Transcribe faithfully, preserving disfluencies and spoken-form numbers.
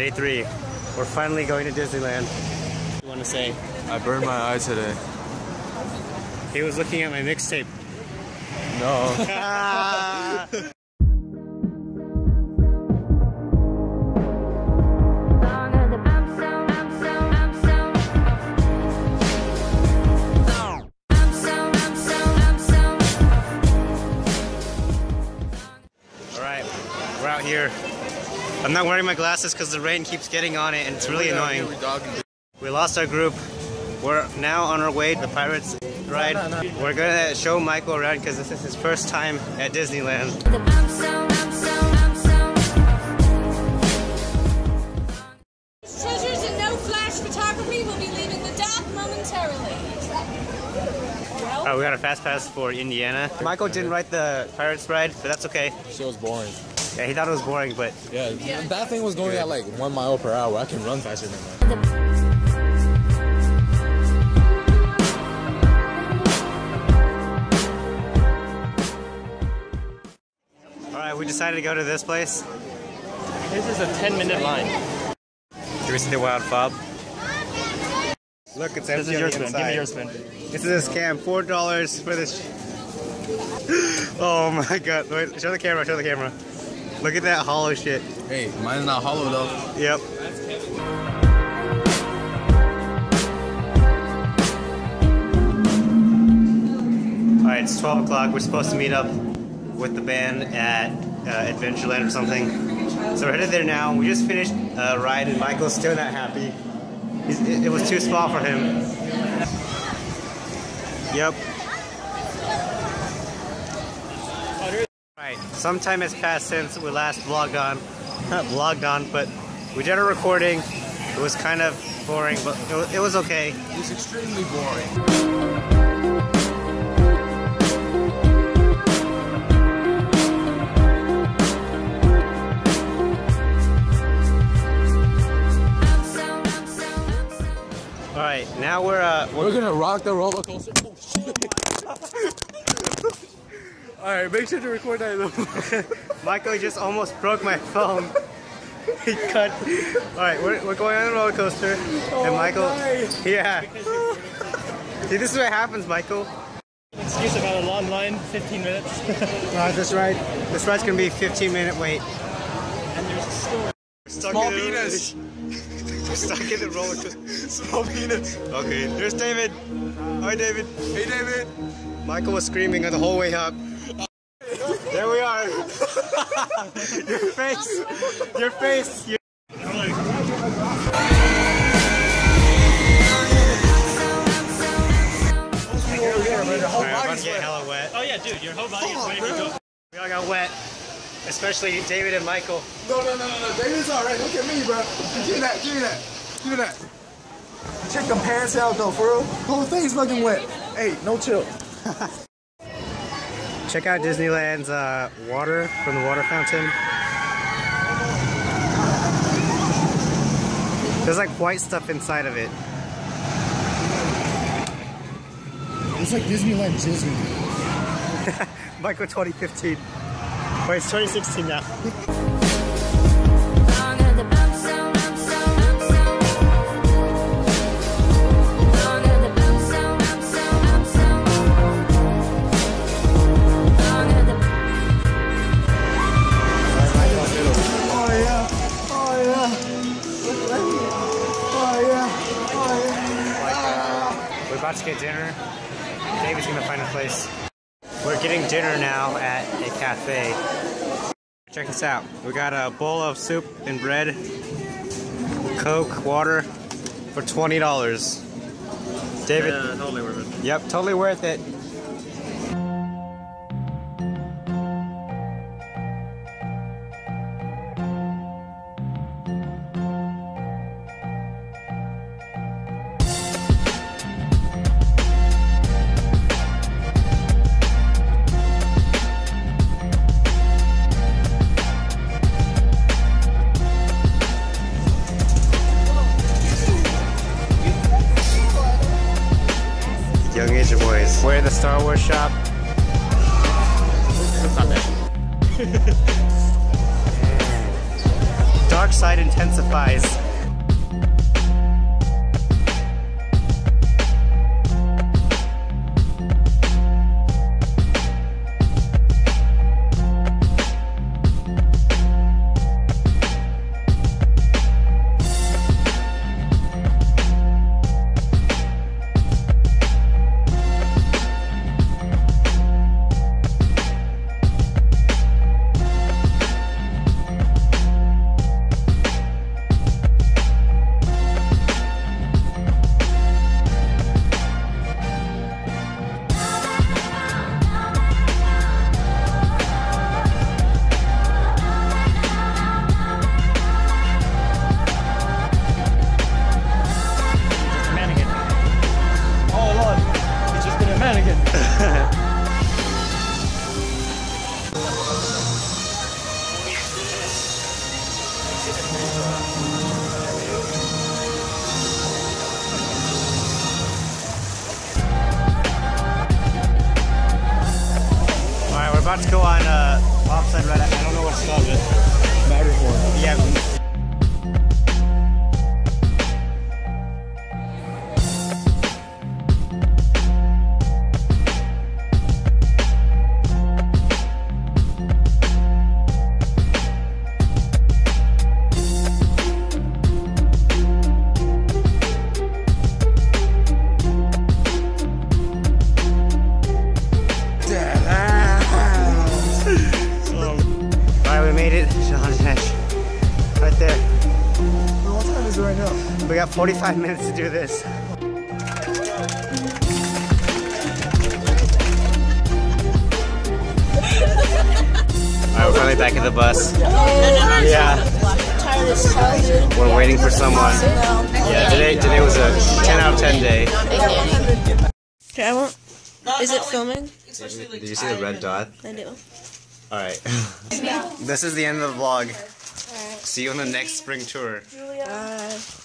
Day three. We're finally going to Disneyland. What do you want to say? I burned my eye today. He was looking at my mixtape. No. Here. I'm not wearing my glasses because the rain keeps getting on it and it's really annoying. We lost our group. We're now on our way to the Pirates ride. We're gonna show Michael around because this is his first time at Disneyland. Treasures and no flash photography will be leaving the dock momentarily. Oh, we got a fast pass for Indiana. Michael didn't ride the Pirates ride, but that's okay. Shit was boring. Yeah, he thought it was boring, but... Yeah, yeah. That thing was going yeah. at like one mile per hour. I can run faster than that. Alright, we decided to go to this place. This is a ten minute line. Do we see the Wild Fob? Look, it's empty on the inside. Give me your spin. This is a scam. four dollars for this. Oh my god. Wait, show the camera, show the camera. Look at that hollow shit. Hey, mine's not hollow though. Yep. Alright, it's twelve o'clock. We're supposed to meet up with the band at uh, Adventureland or something. So we're headed there now. We just finished a uh, ride and Michael's still not happy. He's, it, it was too small for him. Yep. Alright, some time has passed since we last vlogged on. Not vlogged on, but we did a recording. It was kind of boring, but it was, it was okay. It was extremely boring. Alright, now we're uh we're, we're gonna rock the roller coaster. Oh, shit. Alright, make sure to record that though. Michael just almost broke my phone. He cut. Alright, we're we're going on the roller coaster. Oh, and Michael my. Yeah. See, this is what happens, Michael. Excuse about a long line, fifteen minutes. uh, this ride this ride's gonna be a fifteen minute wait. And there's a store. Small penis. We're stuck in the roller coaster. Small peanuts. Okay, there's David. Hi, David. Hey, David. Michael was screaming the whole way up. There we are. Your face. Your face. Your Alright, I'm about to get hella wet. Oh yeah, dude, your whole body is wet. Go. We all got wet. Especially David and Michael. No, no, no, no, no. David's alright. Look at me, bro. Give me that, give me that, give me that. Check them pants out, though, for real. Whole thing's looking wet. Hey, no chill. Check out Disneyland's uh, water from the water fountain. There's like white stuff inside of it. It's like Disneyland Disney. Michael twenty fifteen. Wait, it's twenty sixteen now. Oh yeah, oh yeah, oh yeah, oh yeah. We're about to get dinner. David's gonna find a place. We're getting dinner now at a cafe. Check this out. We got a bowl of soup and bread, Coke, water for twenty dollars. David? Yeah, totally worth it. Yep, totally worth it. Young Asian boys. We're in the Star Wars shop. That's not that. Dark dark side intensifies. Let's go on uh, Offside Red. I don't know what's called it. Matterport. Yeah. Right there. What time is it right now? We got forty-five minutes to do this. Alright, we're finally back at the bus. Yeah. We're waiting for someone. Yeah, today today was a ten out of ten day. Okay, I won't. Is it filming? Did you see the red dot? I do. Alright. This is the end of the vlog. See you on the next spring tour. Bye.